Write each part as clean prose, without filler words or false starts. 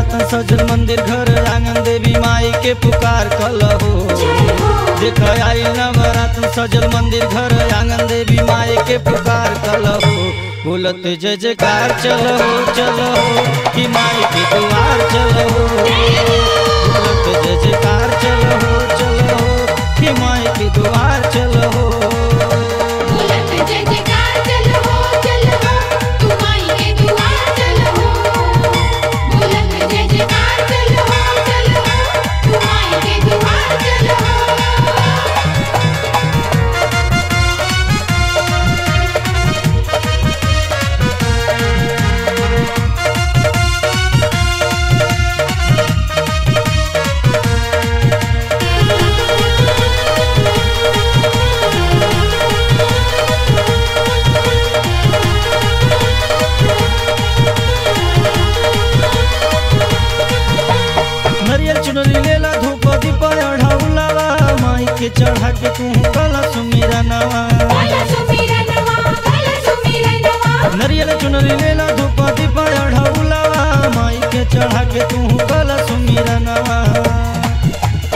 जाता सजल मंदिर घर आंगन देवी माई के पुकार कलहो। देखा आइल नवरात सजल मंदिर घर आंगन देवी माई के पुकार कलहो। बोलत जय जयकार चलो चलो कि माई के द्वार चलो। बोलत जय जयकार चलो चलो कि माई के द्वार चलो। चढ़ा के तू कलश मेरा नवा नरियल चुनरी लेला धूप दीप ढौलावा। माई के चढ़ा के तू कलश मेरा नवा।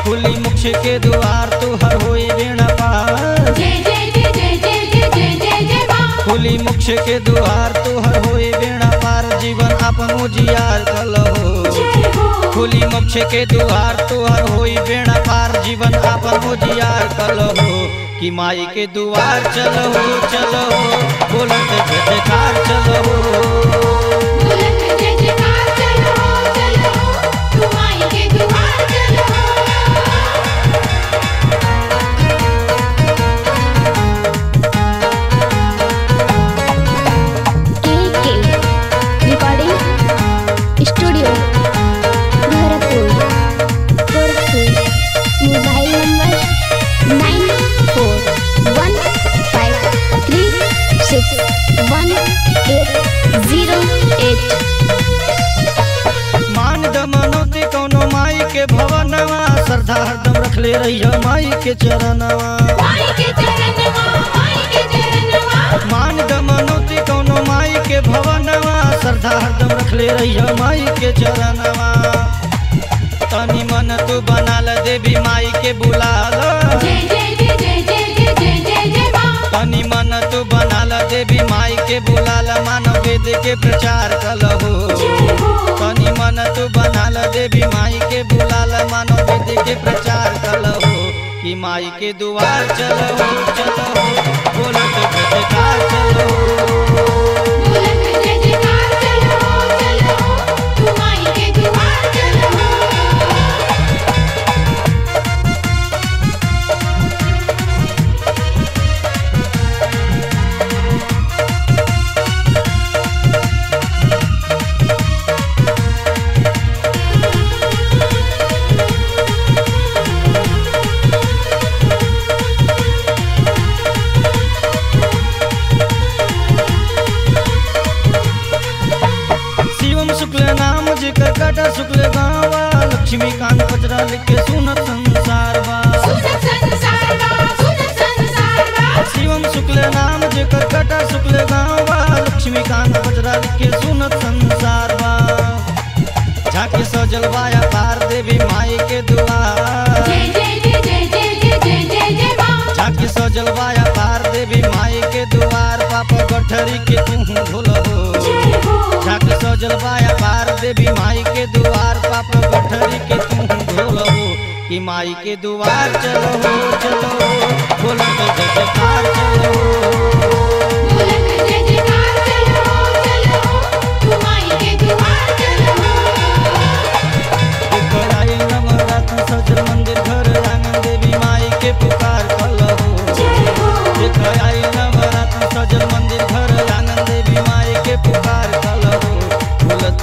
खुली मुख के द्वार तुहर होई बेड़ा पार। खुली मुख के द्वार तुहर होई बेड़ा पार। जीवन अपन उजियार कलहो। खुली मोक्ष के द्वार तोहर होई बेड़ा पार। जीवन आपन उजियार कलहो कि माई के द्वार चलो चलो। बोलत जय जयकार चलो। श्रद्धा हरदम रख ले रही है माई के चरणवा। मान दमनोती कौनो माई के भवनवा। श्रद्धा हरदम रख ले रही है माई के चरणवा। तनी मन तू बना ल देवी माई के बुला लो। तनी मन तू बना ल देवी माई के बुला ल। मानव वेद के प्रचार कलहो। तनी मन तू बना ल देवी माई के बुला ल। मानव के प्रचार कलहो कि माई के द्वार चलो चलो। बोलत जय जयकार चलो। लक्ष्मीकांत कचरा लिखे सुनत संसार बा। शिवम शुक्ल नाम जेकर कटा शुक्ल गाँव। लक्ष्मीकांत कचरा लिखे सुनत संसार बा। झाके सजल बाया पार देवी माई के द्वार। झाके सजल बाया पार देवी माई के द्वार। पाप गठरी के तू भूलहो। झाक सजल बाया पार देवी माई के द्वार। पाप गठरी के तुम ढोलहो कि माई के द्वार चलो चलो। बोलत जय जयकार चलो। जय जयकार चलो कि माई के द्वार चलो। बोलत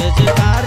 जय जयकार।